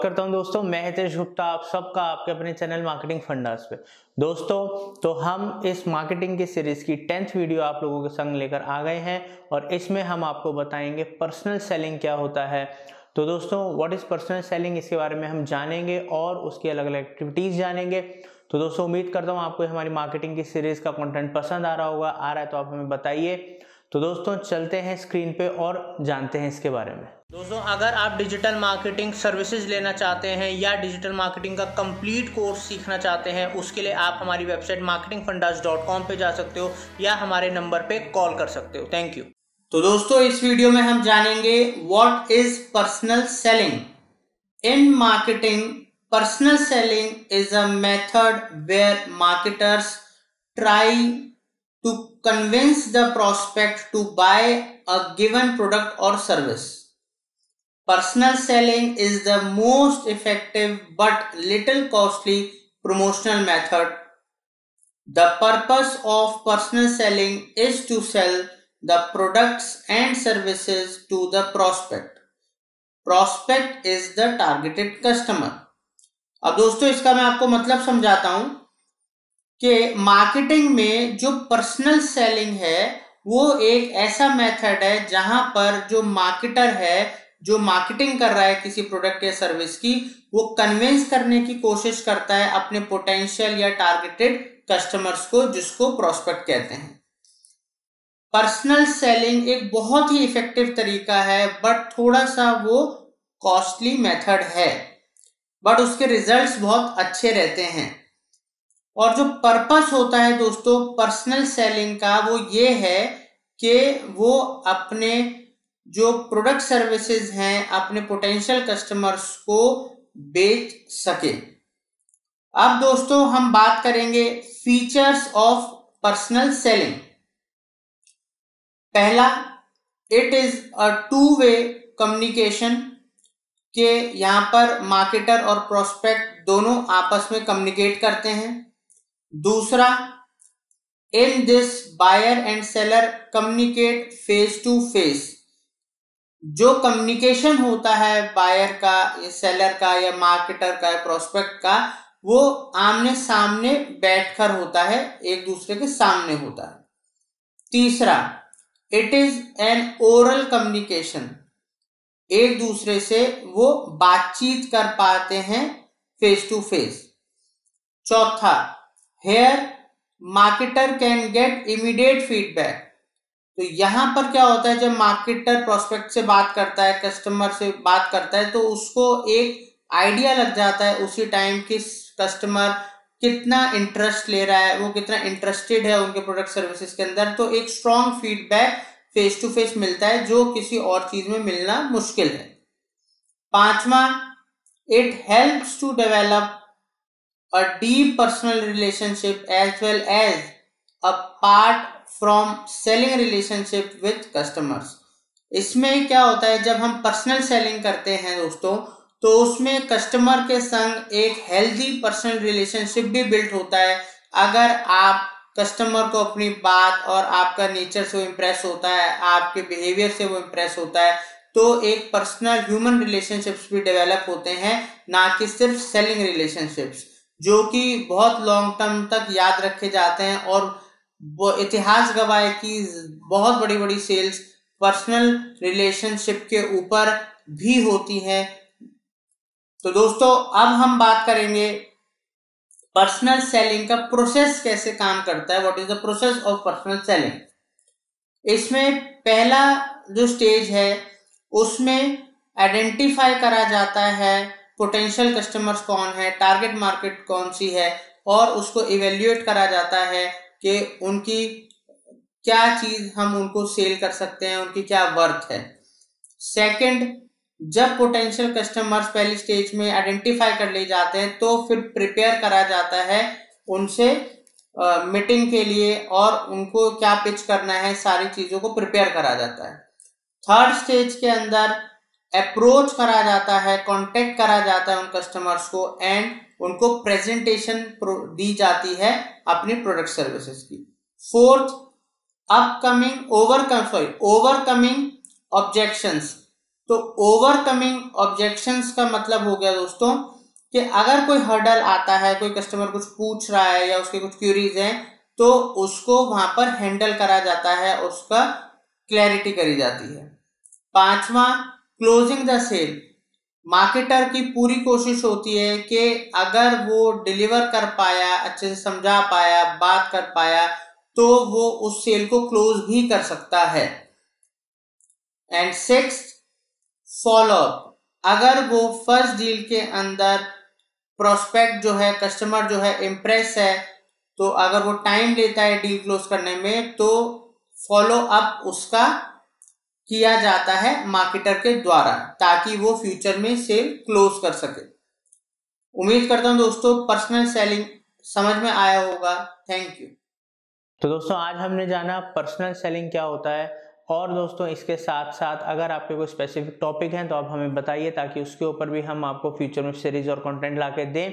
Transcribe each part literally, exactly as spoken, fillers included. स्वागत करता हूं दोस्तों, मैं हितेश गुप्ता आप सबका आपके अपने चैनल मार्केटिंग फंडास पे। दोस्तों तो हम इस मार्केटिंग की सीरीज की टेंथ वीडियो आप लोगों के संग लेकर आ गए हैं और इसमें हम आपको बताएंगे पर्सनल सेलिंग क्या होता है। तो दोस्तों व्हाट इज पर्सनल सेलिंग, इसके बारे में हम जानेंगे और उसकी अलग अलग एक्टिविटीज जानेंगे। तो दोस्तों उम्मीद करता हूँ आपको हमारी मार्केटिंग की सीरीज का कंटेंट पसंद आ रहा होगा। आ रहा है तो आप हमें बताइए। तो दोस्तों चलते हैं स्क्रीन पे और जानते हैं इसके बारे में। दोस्तों अगर आप डिजिटल मार्केटिंग सर्विसेज लेना चाहते हैं या डिजिटल मार्केटिंग का कंप्लीट कोर्स सीखना चाहते हैं, उसके लिए आप हमारी website marketing fundas dot com पे जा सकते हो या हमारे नंबर पे कॉल कर सकते हो। Thank you. तो दोस्तों इस वीडियो में हम जानेंगे what is personal selling in marketing. Personal selling is a method where marketers try to convince the prospect to buy a given product or service. Personal selling is the most effective but little costly promotional method. The purpose of personal selling is to sell the products and services to the prospect. Prospect is the targeted customer. अब दोस्तों इसका मैं आपको मतलब समझाता हूं कि marketing में जो पर्सनल सेलिंग है वो एक ऐसा मेथड है जहां पर जो मार्केटर है, जो मार्केटिंग कर रहा है किसी प्रोडक्ट या सर्विस की, वो कन्विंस करने की कोशिश करता है अपने पोटेंशियल या टारगेटेड कस्टमर्स को, जिसको प्रोस्पेक्ट कहते हैं। पर्सनल सेलिंग एक बहुत ही इफेक्टिव तरीका है बट थोड़ा सा वो कॉस्टली मेथड है, बट उसके रिजल्ट्स बहुत अच्छे रहते हैं। और जो पर्पस होता है दोस्तों पर्सनल सेलिंग का वो ये है कि वो अपने जो प्रोडक्ट सर्विसेज हैं अपने पोटेंशियल कस्टमर्स को बेच सके। अब दोस्तों हम बात करेंगे फीचर्स ऑफ पर्सनल सेलिंग। पहला, it is a two way communication, के यहाँ पर मार्केटर और प्रोस्पेक्ट दोनों आपस में कम्युनिकेट करते हैं। दूसरा, in this buyer and seller communicate face to face. जो कम्युनिकेशन होता है बायर का, सेलर का या मार्केटर का या प्रोस्पेक्ट का, वो आमने सामने बैठकर होता है, एक दूसरे के सामने होता है। तीसरा, it is an oral communication, एक दूसरे से वो बातचीत कर पाते हैं फेस टू फेस। चौथा, Here, marketer can get immediate feedback. तो यहाँ पर क्या होता है, जब मार्केटर प्रोस्पेक्ट से बात करता है, कस्टमर से बात करता है, तो उसको एक आइडिया लग जाता है उसी टाइम कि कस्टमर कितना इंटरेस्ट ले रहा है, वो कितना इंटरेस्टेड है उनके प्रोडक्ट सर्विसेज के अंदर। तो एक strong feedback face to face मिलता है जो किसी और चीज में मिलना मुश्किल है। पांचवा, it helps to develop a deep personal relationship as well as apart from selling relationship with customers. इसमें क्या होता है, जब हम पर्सनल सेलिंग करते हैं दोस्तों तो उसमें कस्टमर के संग एक हेल्दी पर्सनल रिलेशनशिप भी बिल्ड होता है। अगर आप कस्टमर को अपनी बात और आपका नेचर से वो इम्प्रेस होता है, आपके बिहेवियर से वो इम्प्रेस होता है, तो एक पर्सनल ह्यूमन रिलेशनशिप्स भी डेवलप होते हैं, ना कि सिर्फ सेलिंग रिलेशनशिप्स, जो कि बहुत लॉन्ग टर्म तक याद रखे जाते हैं। और वो इतिहास गवाह है कि बहुत बड़ी बड़ी सेल्स पर्सनल रिलेशनशिप के ऊपर भी होती हैं। तो दोस्तों अब हम बात करेंगे पर्सनल सेलिंग का प्रोसेस कैसे काम करता है, what is the process of personal selling. इसमें पहला जो स्टेज है उसमें आइडेंटिफाई करा जाता है पोटेंशियल कस्टमर्स कौन है, टारगेट मार्केट कौन सी है, और उसको इवेल्युएट करा जाता है कि उनकी क्या चीज हम उनको सेल कर सकते हैं, उनकी क्या वर्थ है। सेकंड, जब पोटेंशियल कस्टमर्स पहली स्टेज में आइडेंटिफाई कर ले जाते हैं तो फिर प्रिपेयर करा जाता है उनसे मीटिंग के लिए और उनको क्या पिच करना है, सारी चीजों को प्रिपेयर करा जाता है। थर्ड स्टेज के अंदर अप्रोच करा जाता है, कांटेक्ट करा जाता है उन कस्टमर्स को एंड उनको प्रेजेंटेशन दी जाती है अपनी प्रोडक्ट सर्विसेज की। Fourth, upcoming overcome sorry overcoming objections. तो ओवरकमिंग ऑब्जेक्शंस का मतलब हो गया दोस्तों कि अगर कोई हर्डल आता है, कोई कस्टमर कुछ पूछ रहा है या उसके कुछ क्यूरीज हैं, तो उसको वहां पर हैंडल करा जाता है, उसका क्लैरिटी करी जाती है। पांचवा, क्लोजिंग द सेल। मार्केटर की पूरी कोशिश होती है कि अगर वो डिलीवर कर पाया, अच्छे से समझा पाया, बात कर पाया, तो वो उस सेल को क्लोज भी कर सकता है। And sixth, follow up. अगर वो फर्स्ट डील के अंदर प्रोस्पेक्ट जो है, कस्टमर जो है, इम्प्रेस है, तो अगर वो टाइम लेता है डील क्लोज करने में, तो फॉलोअप उसका किया जाता है मार्केटर के द्वारा, ताकि वो फ्यूचर में सेल क्लोज कर सके। उम्मीद करता हूं दोस्तों पर्सनल सेलिंग समझ में आया होगा। Thank you. तो दोस्तों आज हमने जाना पर्सनल सेलिंग क्या होता है, और दोस्तों इसके साथ साथ अगर आपके कोई स्पेसिफिक टॉपिक हैं तो आप हमें बताइए, ताकि उसके ऊपर भी हम आपको फ्यूचर में सीरीज और कंटेंट ला के दें।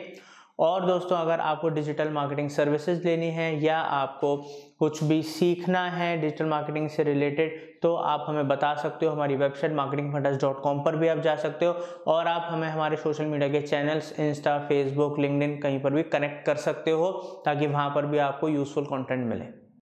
और दोस्तों अगर आपको डिजिटल मार्केटिंग सर्विसेज लेनी है या आपको कुछ भी सीखना है डिजिटल मार्केटिंग से रिलेटेड, तो आप हमें बता सकते हो। हमारी website marketing fundas dot com पर भी आप जा सकते हो, और आप हमें हमारे सोशल मीडिया के चैनल्स इंस्टा, फेसबुक, लिंक्डइन, कहीं पर भी कनेक्ट कर सकते हो, ताकि वहाँ पर भी आपको यूजफुल कॉन्टेंट मिले।